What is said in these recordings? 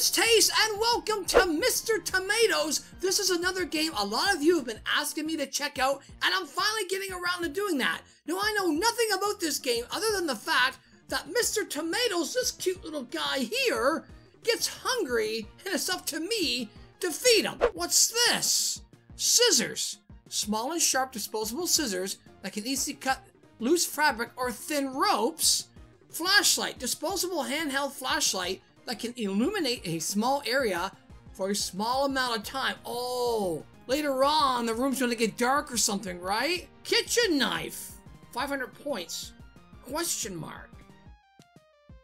It's Taste, and welcome to Mr. Tomatoes. This is another game a lot of you have been asking me to check out, and I'm finally getting around to doing that. Now, I know nothing about this game other than the fact that Mr. Tomatoes, this cute little guy here, gets hungry, and it's up to me to feed him. What's this? Scissors. Small and sharp disposable scissors that can easily cut loose fabric or thin ropes. Flashlight. Disposable handheld flashlight that can illuminate a small area for a small amount of time. Oh, later on the room's gonna get dark or something, right? Kitchen knife. 500 points. Question mark.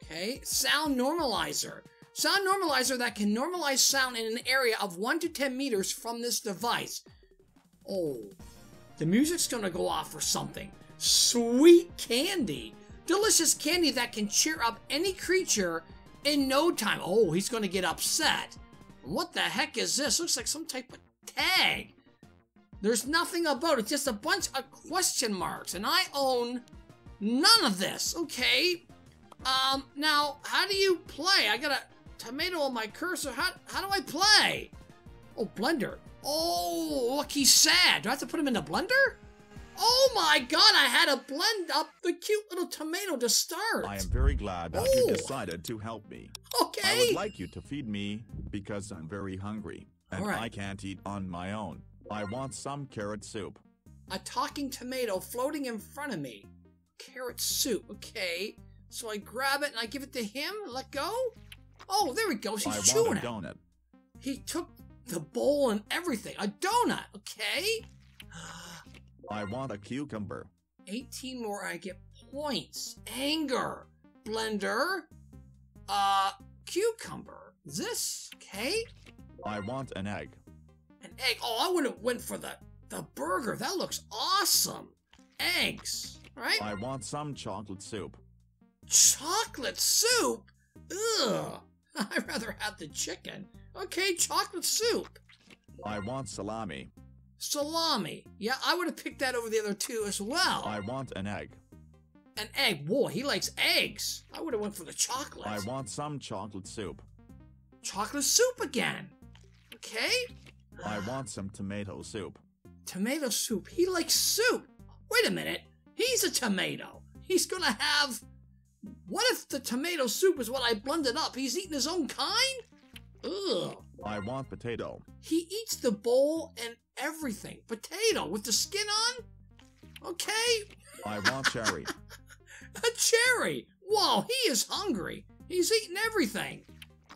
Okay. Sound normalizer. Sound normalizer that can normalize sound in an area of 1 to 10 meters from this device. Oh, the music's gonna go off or something. Sweet candy. Delicious candy that can cheer up any creature in no time. Oh, he's gonna get upset. What the heck is this? Looks like some type of tag. There's nothing about it, just a bunch of question marks, and I own none of this. Okay. Now, how do you play? I got a tomato on my cursor. How do I play? Oh, blender. Oh, look, he's sad. Do I have to put him in the blender? Oh my god, I had to blend up the cute little tomato to start. I am very glad that you decided to help me. Okay. I would like you to feed me because I'm very hungry and I can't eat on my own. I want some carrot soup. A talking tomato floating in front of me. Carrot soup, okay. So I grab it and I give it to him, let go. Oh, there we go, she's chewing it. I want a donut. He took the bowl and everything. A donut, okay. I want a cucumber. 18 more, I get points. Anger. Blender. Cucumber. This? Okay. I want an egg. An egg. Oh, I would have went for the burger. That looks awesome. Eggs. Right? I want some chocolate soup. Chocolate soup? Ugh. I'd rather have the chicken. Okay, chocolate soup. I want salami. Salami. Yeah, I would have picked that over the other two as well. I want an egg. An egg. Whoa, he likes eggs. I would have went for the chocolate. I want some chocolate soup. Chocolate soup again. Okay. I want some tomato soup. Tomato soup. He likes soup. Wait a minute. He's a tomato. He's gonna have... What if the tomato soup is what I blended up? He's eating his own kind? Ugh. I want potato. He eats the bowl and everything. Potato with the skin on? Okay. I want cherry. A cherry. Whoa, he is hungry. He's eating everything.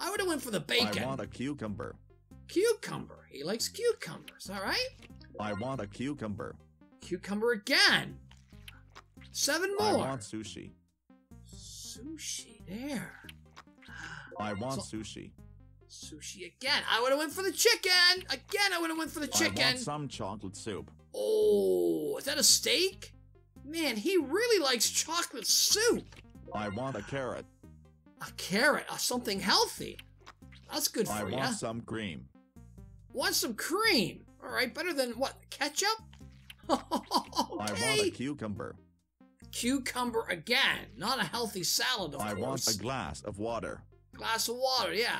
I would have went for the bacon. I want a cucumber. Cucumber. He likes cucumbers, all right? I want a cucumber. Cucumber again. 7 more. I want sushi. Sushi there. I want sushi. Sushi again. I would have went for the chicken. Again, I would have went for the chicken. I want some chocolate soup. Oh, is that a steak? Man, he really likes chocolate soup. I want a carrot. A carrot? Something healthy. That's good for you. I want some cream. Want some cream? All right, better than what? Ketchup? Okay. I want a cucumber. Cucumber again. Not a healthy salad, of course. I want a glass of water. Glass of water, yeah.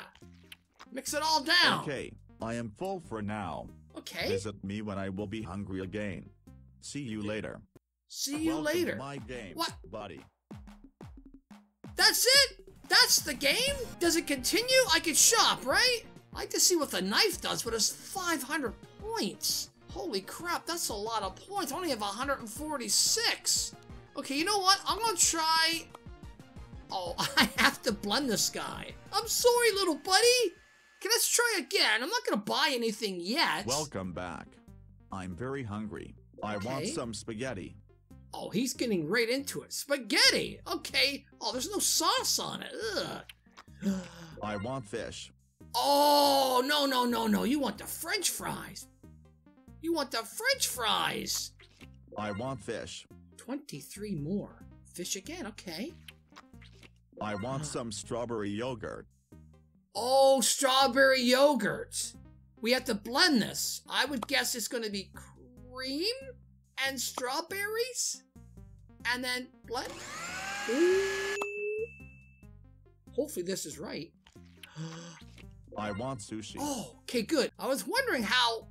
Mix it all down. Okay, I am full for now. Okay. Visit me when I will be hungry again. See you later. See you later. My game, what? Buddy. That's it? That's the game? Does it continue? I could shop, right? I like to see what the knife does, but it's 500 points. Holy crap, that's a lot of points. I only have 146. Okay, you know what? I'm gonna try... Oh, I have to blend this guy. I'm sorry, little buddy. Let's try again. I'm not gonna buy anything yet. Welcome back. I'm very hungry. Okay. I want some spaghetti. Oh, he's getting right into it. Spaghetti. Okay. Oh, there's no sauce on it. Ugh. I want fish. Oh, no, no, no, no. You want the French fries. You want the French fries. I want fish. 23 more. Fish again. Okay. I want some strawberry yogurt. Oh, strawberry yogurt. We have to blend this. I would guess it's going to be cream and strawberries. And then blend. Ooh. Hopefully this is right. I want sushi. Oh, okay, good. I was wondering how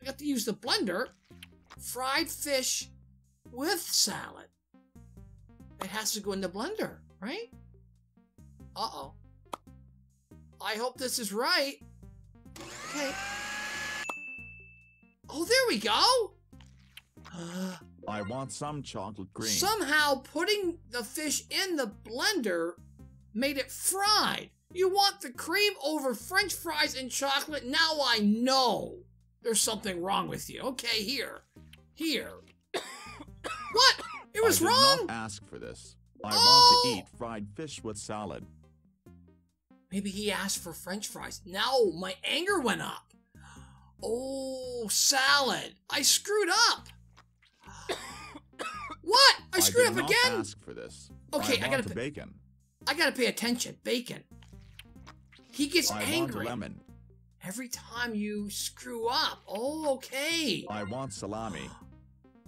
I got to use the blender. Fried fish with salad. It has to go in the blender, right? Uh-oh. I hope this is right. Okay. Oh, there we go. I want some chocolate cream. Somehow putting the fish in the blender made it fried. You want the cream over French fries and chocolate? Now I know there's something wrong with you. Okay, here. Here. What? It was wrong? I did not ask for this. I want to eat fried fish with salad. Maybe he asked for French fries. No, my anger went up. Oh, salad. I screwed up. What? I screwed up again? I did not ask for this. Okay, I gotta bacon. I gotta pay attention. Bacon. He gets angry. I want lemon. Every time you screw up. Oh, okay. I want salami.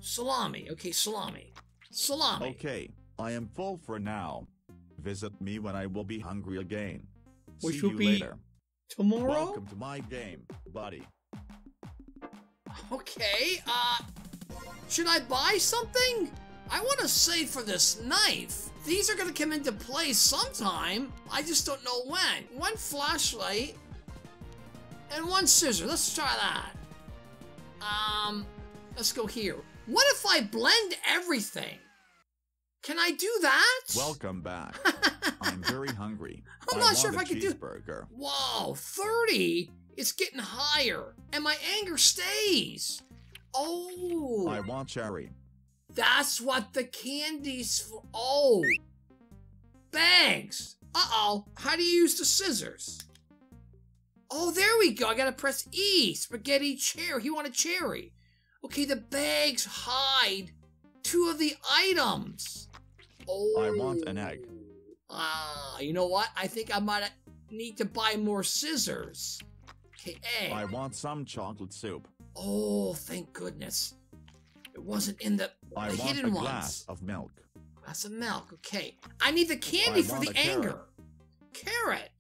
Salami. Okay, salami. Salami. Okay, I am full for now. Visit me when I will be hungry again. Which will be tomorrow? Welcome to my game, buddy. Okay, should I buy something? I want to save for this knife. These are going to come into play sometime. I just don't know when. One flashlight and one scissor. Let's try that. Let's go here. What if I blend everything? Can I do that? Welcome back. I'm very hungry. I'm not sure if I can do it. Whoa, 30? It's getting higher. And my anger stays. Oh. I want cherry. That's what the candy's for. Oh. Bangs. Uh-oh. How do you use the scissors? Oh, there we go. I gotta press E. Spaghetti cherry. He wanted cherry. Okay, the bags hide two of the items. Oh. I want an egg. Ah, you know what? I think I might need to buy more scissors. Okay, egg. I want some chocolate soup. Oh, thank goodness. It wasn't in the hidden ones. I want a glass of milk. Glass of milk, okay. I need the candy for the anger. Carrot.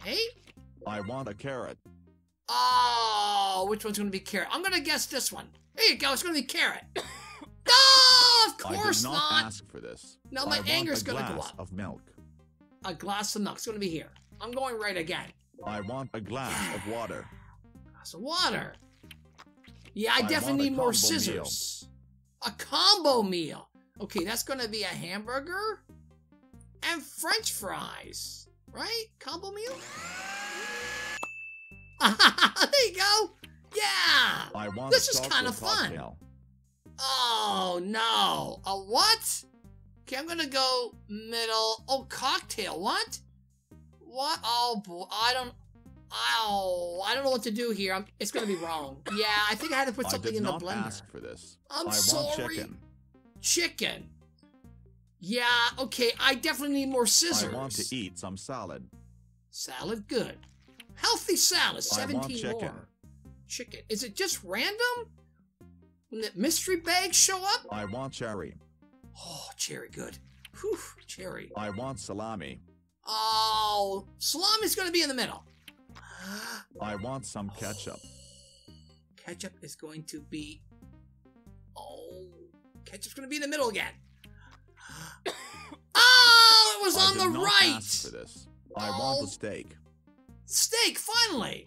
Okay. I want a carrot. Oh, which one's going to be carrot? I'm going to guess this one. There you go. It's going to be carrot. No, of course not. I did not ask for this. No, my anger's going to go up. Of milk. A glass of milk. It's going to be here. I'm going right again. I want a glass of water. A glass of water. Yeah, I definitely need more scissors. Meal. A combo meal. Okay, that's going to be a hamburger and French fries. Right? Combo meal? There you go. Yeah. I want this is kind of fun. Cocktail. Oh, no. A what? Okay, I'm going to go middle. Oh, cocktail. What? What? Oh, boy. I don't know what to do here. It's going to be wrong. Yeah, I think I had to put something in the blender. I did not ask for this. I'm sorry. Want chicken. Chicken. Yeah, okay. I definitely need more scissors. I want to eat some salad. Salad, good. Healthy salad, 17 chicken. More. Chicken. Is it just random? When the mystery bags show up? I want cherry. Oh, cherry, good. Whew, cherry. I want salami. Oh, salami's going to be in the middle. I want some ketchup. Ketchup is going to be... Oh, ketchup's going to be in the middle again. Oh, it was on the right. I did not ask for this. I want the steak. Steak, finally!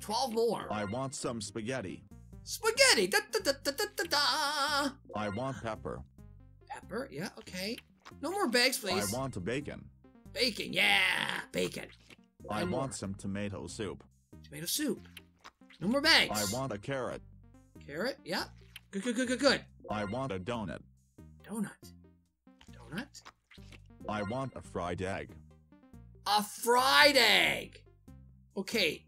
12 more. I want some spaghetti. Spaghetti! Da, da, da, da, da, da. I want pepper. Pepper, yeah, okay. No more bags, please. I want a bacon. Bacon, yeah! Bacon. I want some tomato soup. Tomato soup. No more bags. I want a carrot. Carrot, yeah. Good, good, good, good, good. I want a donut. Donut. Donut. I want a fried egg. A fried egg! Okay,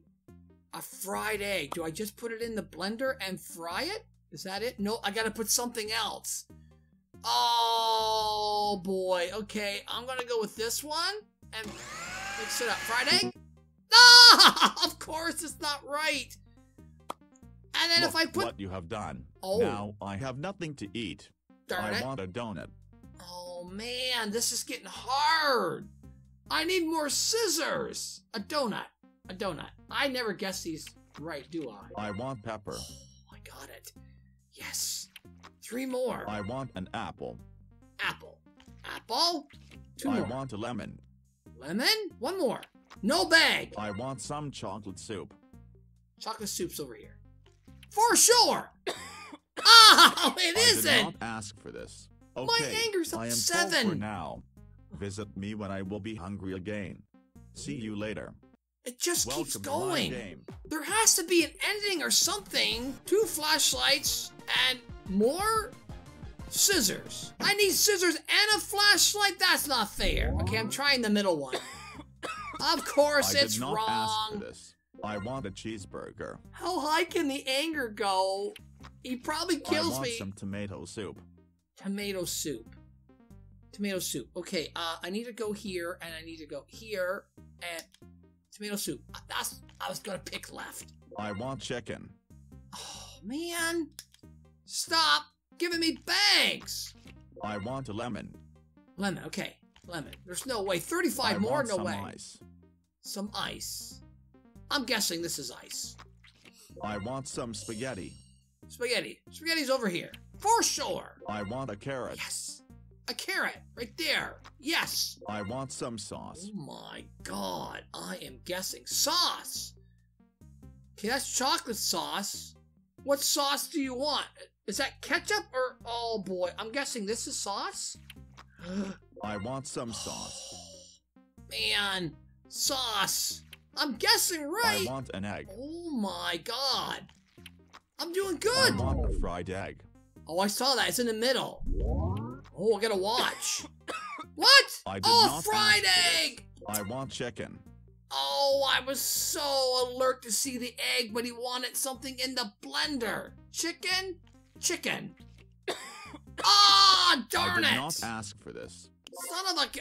a fried egg. Do I just put it in the blender and fry it? Is that it? No, I gotta put something else. Oh, boy. Okay, I'm gonna go with this one and mix it up. Fried egg? Ah! Of course, it's not right. And then if I put... what you have done. Oh. Now, I have nothing to eat. Darn it. I want a donut. Oh, man, this is getting hard. I need more scissors. A donut. A donut. I never guess these right, do I? I want pepper. Oh, I got it. Yes. 3 more. I want an apple. Apple. Apple? 2 more. I want a lemon. Lemon? 1 more. No bag. I want some chocolate soup. Chocolate soup's over here. For sure. Oh, it isn't. I did not ask for this. Okay, my anger's up 7. I am full for now. Visit me when I will be hungry again. See you later. It just keeps going. There has to be an ending or something. 2 flashlights and more scissors. I need scissors and a flashlight. That's not fair. Okay, I'm trying the middle one. Of course, it's wrong. I did not ask for this. I want a cheeseburger. How high can the anger go? He probably kills me. I want some tomato soup. Tomato soup. Tomato soup. Okay, I need to go here, and I need to go here, and tomato soup. That's, I was gonna pick left. I want chicken. Oh, man. Stop giving me bags. I want a lemon. Lemon, okay. Lemon. There's no way. 35 more, no way. Ice. Some ice. I'm guessing this is ice. I want some spaghetti. Spaghetti. Spaghetti's over here. For sure. I want a carrot. Yes. A carrot. Right there. Yes. I want some sauce. Oh my god. I am guessing sauce. Okay, that's chocolate sauce. What sauce do you want? Is that ketchup or... Oh boy. I'm guessing this is sauce? I want some sauce. Man. Sauce. I'm guessing right. I want an egg. Oh my god. I'm doing good. I want a fried egg. Oh, I saw that. It's in the middle. Oh, I gotta watch. What? Oh, fried egg. I want chicken. Oh, I was so alert to see the egg, but he wanted something in the blender. Chicken? Chicken. Ah, oh, darn it. I did not ask for this. Son of a...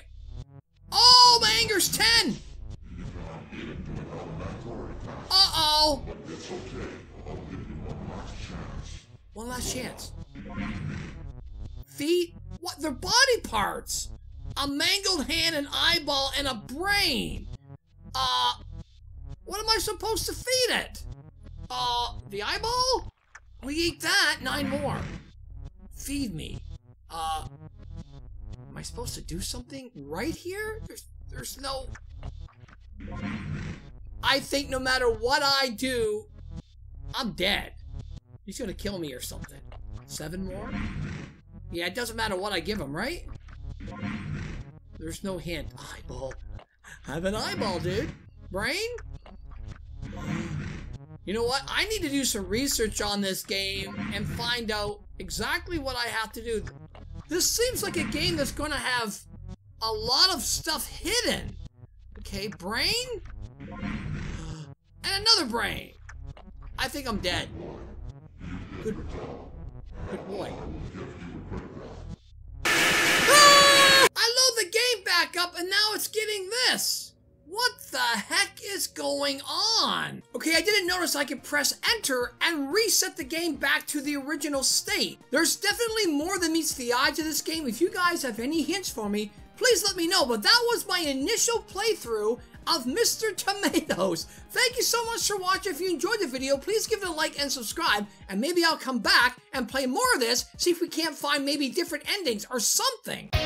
Oh, my anger's 10. Uh-oh. It's okay. I'll give you one last chance. One last chance. Feet? What? They're body parts. A mangled hand, an eyeball, and a brain. What am I supposed to feed it? The eyeball? We eat that. 9 more. Feed me. Am I supposed to do something right here? There's no... I think no matter what I do, I'm dead. He's gonna kill me or something. 7 more? Yeah, it doesn't matter what I give him, right? There's no hint. Eyeball. I have an eyeball, dude. Brain? You know what? I need to do some research on this game and find out exactly what I have to do. This seems like a game that's gonna have a lot of stuff hidden. Okay, brain? And another brain. I think I'm dead. Good boy. Ah! I load the game back up and now it's getting this. What the heck is going on? Okay, I didn't notice I could press enter and reset the game back to the original state. There's definitely more than meets the eye to this game. If you guys have any hints for me, please let me know. But that was my initial playthrough of Mr. Tomatoes. Thank you so much for watching. If you enjoyed the video, please give it a like and subscribe, and maybe I'll come back and play more of this, see if we can't find maybe different endings or something.